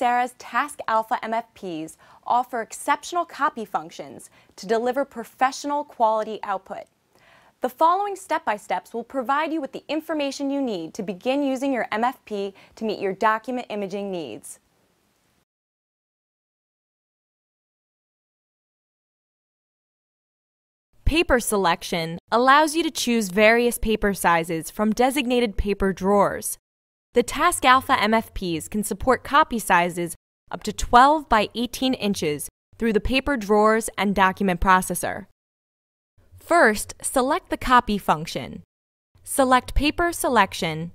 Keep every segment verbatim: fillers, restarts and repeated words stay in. Kyocera's TASKalfa M F Ps offer exceptional copy functions to deliver professional quality output. The following step-by-steps will provide you with the information you need to begin using your M F P to meet your document imaging needs. Paper selection allows you to choose various paper sizes from designated paper drawers. The TASKalfa M F Ps can support copy sizes up to twelve by eighteen inches through the paper drawers and document processor. First, select the copy function. Select paper selection,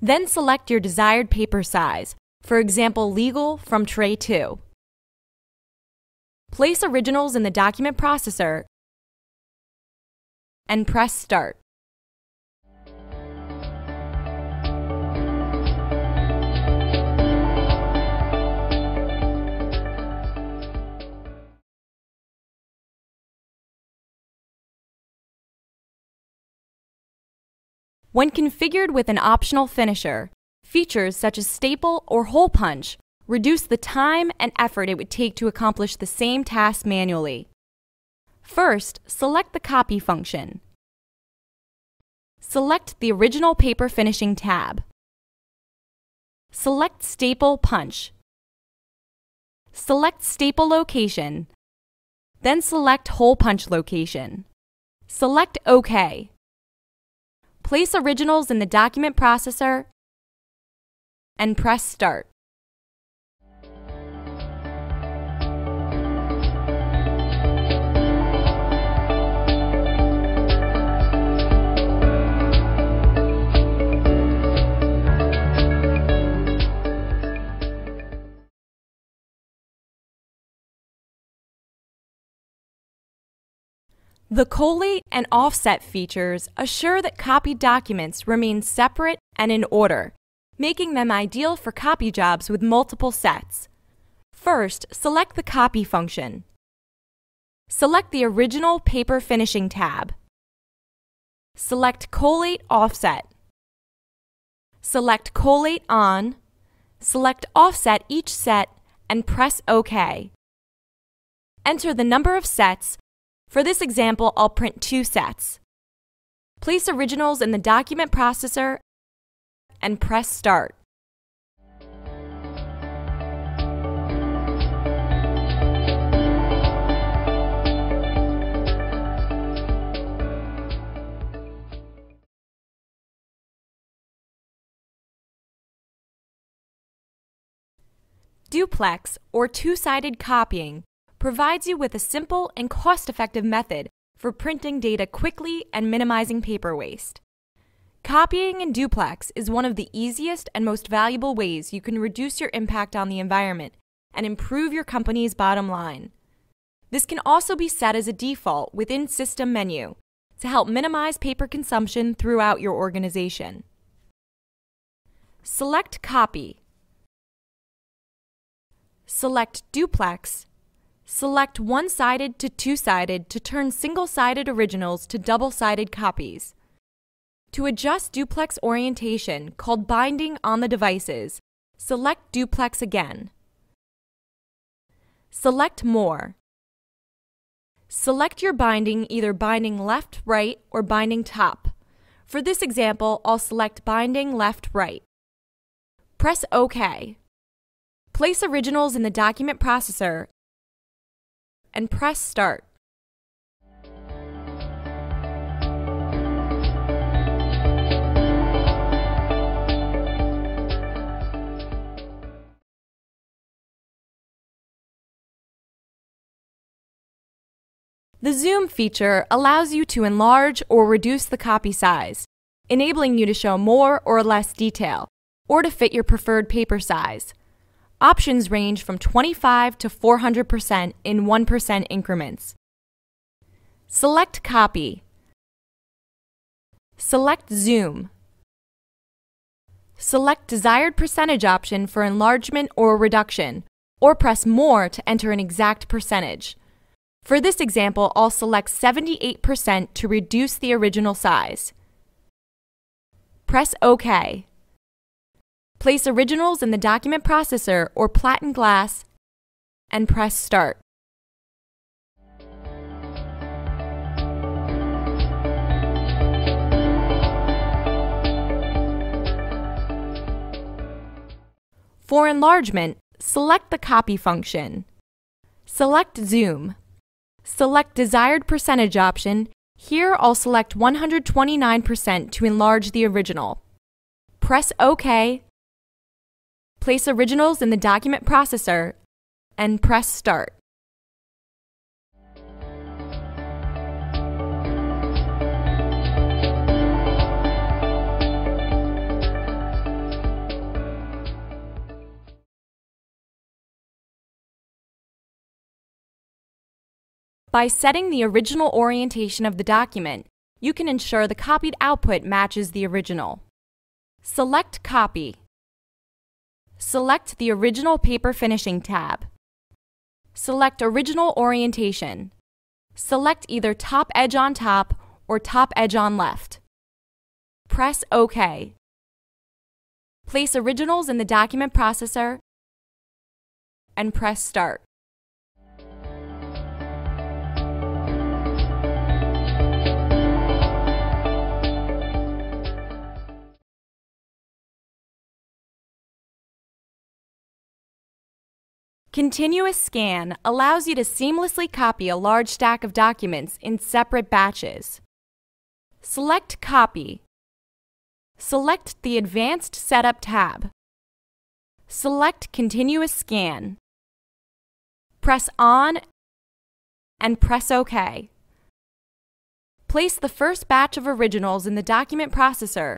then select your desired paper size, for example legal from tray two. Place originals in the document processor and press Start. When configured with an optional finisher, features such as staple or hole punch reduce the time and effort it would take to accomplish the same task manually. First, select the Copy function. Select the Original Paper Finishing tab. Select Staple Punch. Select Staple Location, then select Hole Punch Location. Select OK. Place originals in the document processor and press Start. The collate and offset features assure that copied documents remain separate and in order, making them ideal for copy jobs with multiple sets. First, select the Copy function. Select the Original Paper Finishing tab. Select Collate Offset. Select Collate On. Select Offset each set and press OK. Enter the number of sets. For this example, I'll print two sets. Place originals in the document processor and press Start. Duplex, or two-sided copying, provides you with a simple and cost-effective method for printing data quickly and minimizing paper waste. Copying in duplex is one of the easiest and most valuable ways you can reduce your impact on the environment and improve your company's bottom line. This can also be set as a default within System menu to help minimize paper consumption throughout your organization. Select Copy. Select Duplex. Select one-sided to two-sided to turn single-sided originals to double-sided copies. To adjust duplex orientation, called binding on the devices, select Duplex again. Select More. Select your binding, either binding left, right, or binding top. For this example, I'll select binding left, right. Press OK. Place originals in the document processor and press Start. The zoom feature allows you to enlarge or reduce the copy size, enabling you to show more or less detail, or to fit your preferred paper size. Options range from twenty-five to four hundred percent in one percent increments. Select Copy. Select Zoom. Select desired percentage option for enlargement or reduction, or press More to enter an exact percentage. For this example, I'll select seventy-eight percent to reduce the original size. Press OK. Place originals in the document processor or Platen Glass and press Start. For enlargement, select the Copy function. Select Zoom. Select Desired Percentage option. Here I'll select one hundred twenty-nine percent to enlarge the original. Press OK. Place originals in the document processor and press Start. By setting the original orientation of the document, you can ensure the copied output matches the original. Select Copy. Select the Original Paper Finishing tab. Select Original Orientation. Select either Top Edge on Top or Top Edge on Left. Press OK. Place originals in the document processor and press Start. Continuous scan allows you to seamlessly copy a large stack of documents in separate batches. Select Copy. Select the Advanced Setup tab. Select Continuous Scan. Press On and press OK. Place the first batch of originals in the document processor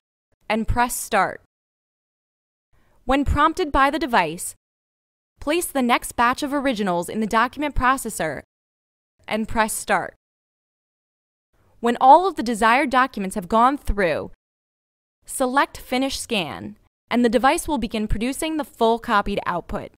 and press Start. When prompted by the device, place the next batch of originals in the document processor and press Start. When all of the desired documents have gone through, select Finish Scan, and the device will begin producing the full copied output.